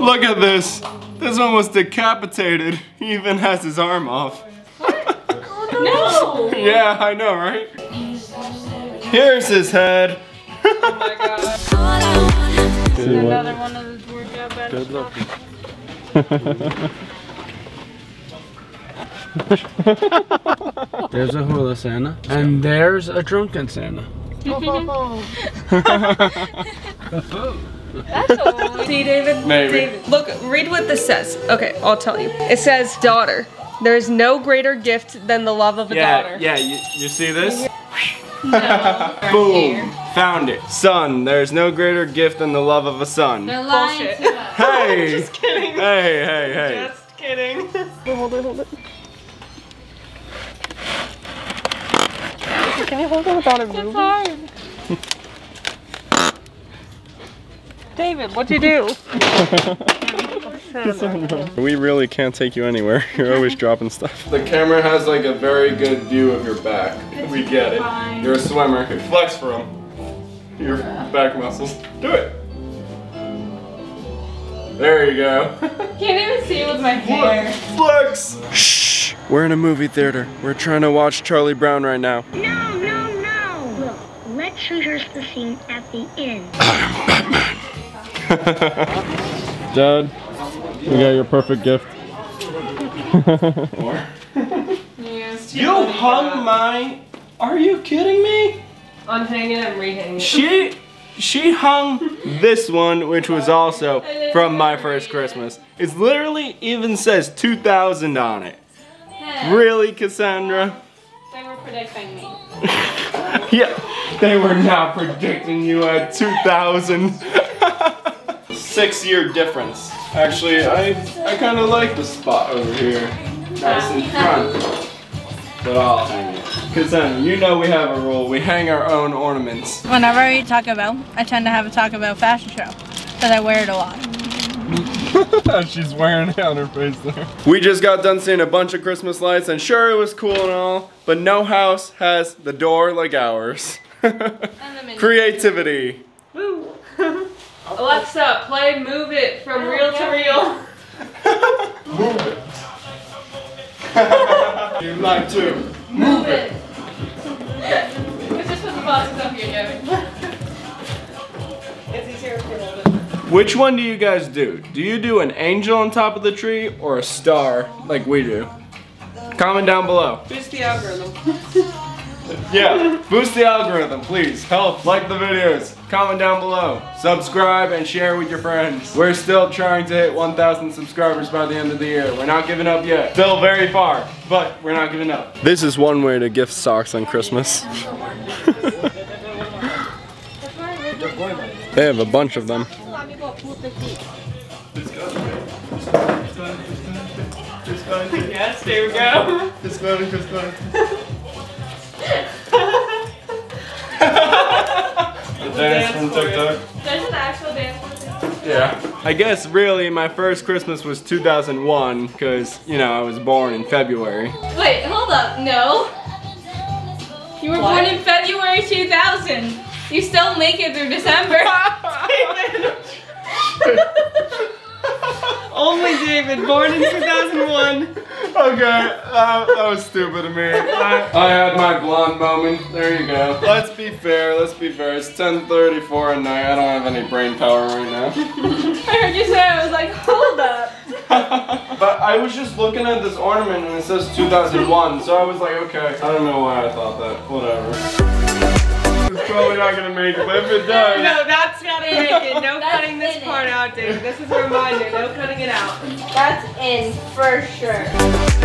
Look at this. This one was decapitated. He even has his arm off. No! Yeah, I know, right? Here's his head. Oh my god. Another one of those workout bad luck. There's a hula Santa, and there's a drunken Santa. That's a see, David? Maybe. David. Look, read what this says. Okay, I'll tell you. It says, daughter, there is no greater gift than the love of a daughter. Yeah, you see this? No. Boom. Found it. Son, there is no greater gift than the love of a son. They're lying to us. Hey. Just kidding. Hey. Just kidding. Hold it. Can I hold it without it moving? It's hard. David, what'd you do? We really can't take you anywhere. You're always dropping stuff. The camera has like a very good view of your back. We get it. You're a swimmer. Flex for them. Your back muscles. Do it. There you go. Can't even see it with my hair. Flex! Shh! We're in a movie theater. We're trying to watch Charlie Brown right now. No! Look, let's rehearse the scene at the end. I'm Batman. Dad, we got your perfect gift. You hung my... Are you kidding me? Unhanging and rehanging. She hung this one, which was also from my first Christmas. It literally even says 2000 on it. Really, Cassandra? They were predicting me. Yeah, they were not predicting you at 2000. 6-year difference. Actually, I kind of like the spot over here. Nice in front. But I'll hang it. Because then, you know we have a rule. We hang our own ornaments. Whenever I eat Taco Bell, I tend to have a Taco Bell fashion show. Because I wear it a lot. She's wearing it on her face there. We just got done seeing a bunch of Christmas lights. And sure, it was cool and all. But no house has the door like ours. Creativity. Woo. Alexa, play Move It from Reel to Reel. Move it. You'd like to move it. It's just what the boss is up here doing. It's easier for them. Which one do you guys do? Do you do an angel on top of the tree or a star like we do? Comment down below. Boost the algorithm. Yeah, boost the algorithm, please. Help, like the videos. Comment down below, subscribe, and share with your friends. We're still trying to hit 1,000 subscribers by the end of the year. We're not giving up yet. Still very far, but we're not giving up. This is one way to gift socks on Christmas. They have a bunch of them. Yes, there we go. Dance from TikTok. There's an actual dance from TikTok. Yeah. I guess really my first Christmas was 2001 because, you know, I was born in February. Wait, hold up. No. You were born in February 2000. You still make it through December. Only David, born in 2001. Okay, that was stupid of me. I had my blonde moment. There you go. Let's be fair. It's 10:34 at night. I don't have any brain power right now. I heard you say it. I was like, hold up. But I was just looking at this ornament and it says 2001, so I was like, okay. I don't know why I thought that. Whatever. It's probably not gonna make it, but if it does... No, that's gotta make it. No cutting this part out, dude. This is a reminder. No cutting it out. That's in for sure.